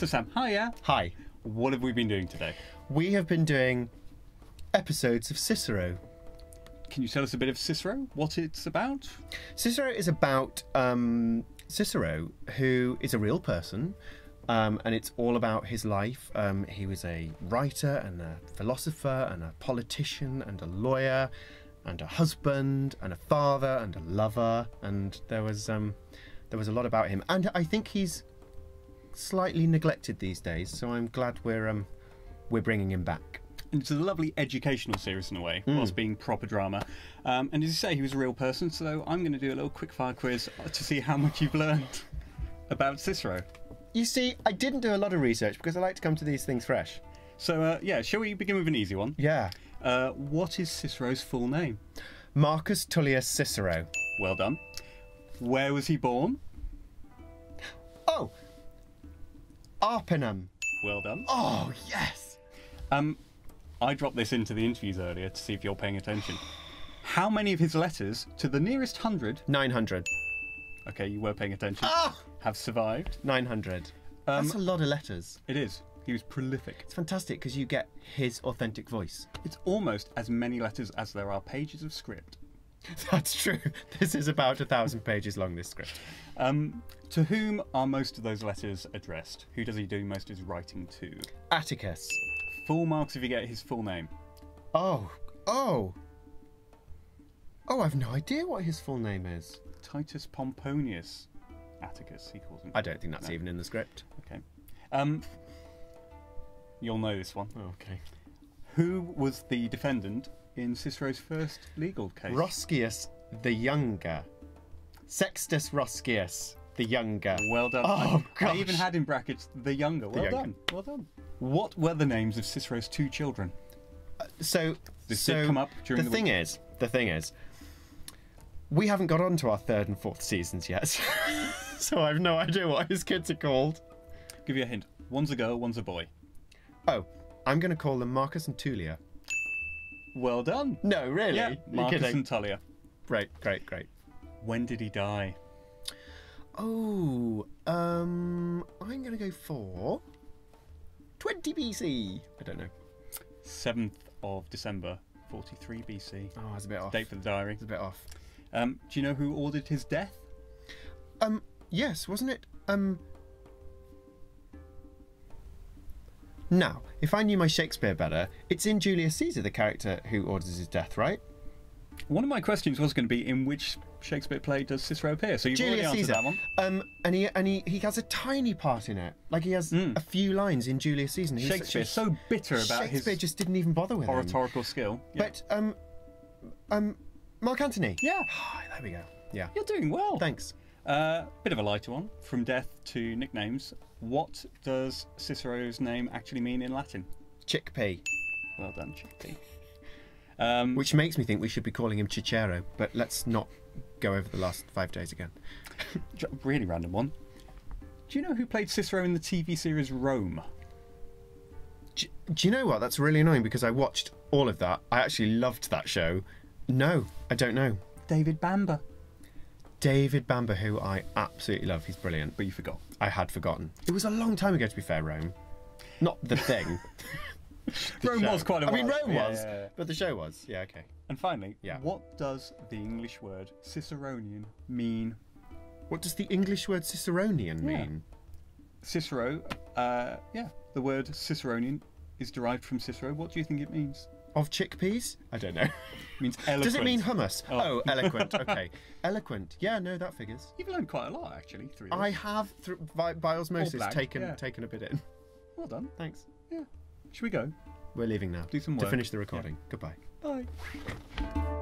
So Sam, hiya. Hi. What have we been doing today? We have been doing episodes of Cicero. Can you tell us a bit of Cicero? What it's about? Cicero is about Cicero, who is a real person, and it's all about his life. He was a writer and a philosopher and a politician and a lawyer and a husband and a father and a lover, and there was a lot about him. And I think he's slightly neglected these days, so I'm glad we're bringing him back. And it's a lovely educational series in a way, whilst being proper drama. And as you say, he was a real person, so I'm going to do a little quickfire quiz to see how much you've learned about Cicero. You see, I didn't do a lot of research because I like to come to these things fresh. So, yeah, shall we begin with an easy one? Yeah. What is Cicero's full name? Marcus Tullius Cicero. Well done. Where was he born? Oh! Arpinum. Well done. Oh, yes! I dropped this into the interviews earlier to see if you're paying attention. How many of his letters to the nearest hundred... 900. Okay, you were paying attention. Oh! Have survived. 900. That's a lot of letters. It is. He was prolific. It's fantastic because you get his authentic voice. It's almost as many letters as there are pages of script. That's true. This is about 1,000 pages long, this script. To whom are most of those letters addressed? Who does he do most of his writing to? Atticus. Full marks if you get his full name. Oh, I've no idea what his full name is. Titus Pomponius Atticus, he calls him. I don't think that's even in the script. Okay. You'll know this one. Oh, okay. Who was the defendant in Cicero's first legal case? Roscius the Younger. Sextus Roscius the Younger. Well done. Oh, gosh. I even had in brackets the Younger. Well done. Well done. What were the names of Cicero's two children? This did come up during the week. The thing is, we haven't got on to our third and fourth seasons yet, so I have no idea what his kids are called. I'll give you a hint. One's a girl, one's a boy. Oh, I'm going to call them Marcus and Tullia. Well done. No, really? Yeah, Marcus and Tullia. Great. When did he die? Oh, I'm going to go for 20 BC. I don't know. 7th of December, 43 BC. Oh, that's a bit off. Date for the diary. It's a bit off. Do you know who ordered his death? Yes, wasn't it? Now, if I knew my Shakespeare better, it's in Julius Caesar, the character who orders his death, right? One of my questions was going to be, in which Shakespeare play does Cicero appear? So you've already answered that one. And he has a tiny part in it. Like, he has a few lines in Julius Caesar. Shakespeare's so bitter about Shakespeare just didn't even bother with oratorical skill. Yeah. But Mark Antony. Yeah. There we go. Yeah. You're doing well. Thanks. Bit of a lighter one. From death to nicknames. What does Cicero's name actually mean in Latin? Chickpea. Well done, Chickpea. Which makes me think we should be calling him Cicero, but let's not go over the last 5 days again. Really random one. Do you know who played Cicero in the TV series Rome? Do you know what? That's really annoying because I watched all of that. I actually loved that show. No, I don't know. David Bamber. David Bamber, who I absolutely love. He's brilliant. But you forgot. I had forgotten. It was a long time ago, to be fair, Rome. Not the thing. Rome was, but the show was. Yeah, okay. And finally, what does the English word Ciceronian mean? What does the English word Ciceronian mean? Cicero, the word Ciceronian is derived from Cicero. What do you think it means? Of chickpeas? I don't know. It means eloquent. Does it mean hummus? Oh, eloquent. Okay. Eloquent. Yeah, no, that figures. You've learned quite a lot, actually. I have, by osmosis, taken a bit in. Well done. Thanks. Yeah. Should we go? We're leaving now. Do some work. To finish the recording. Yeah. Goodbye. Bye.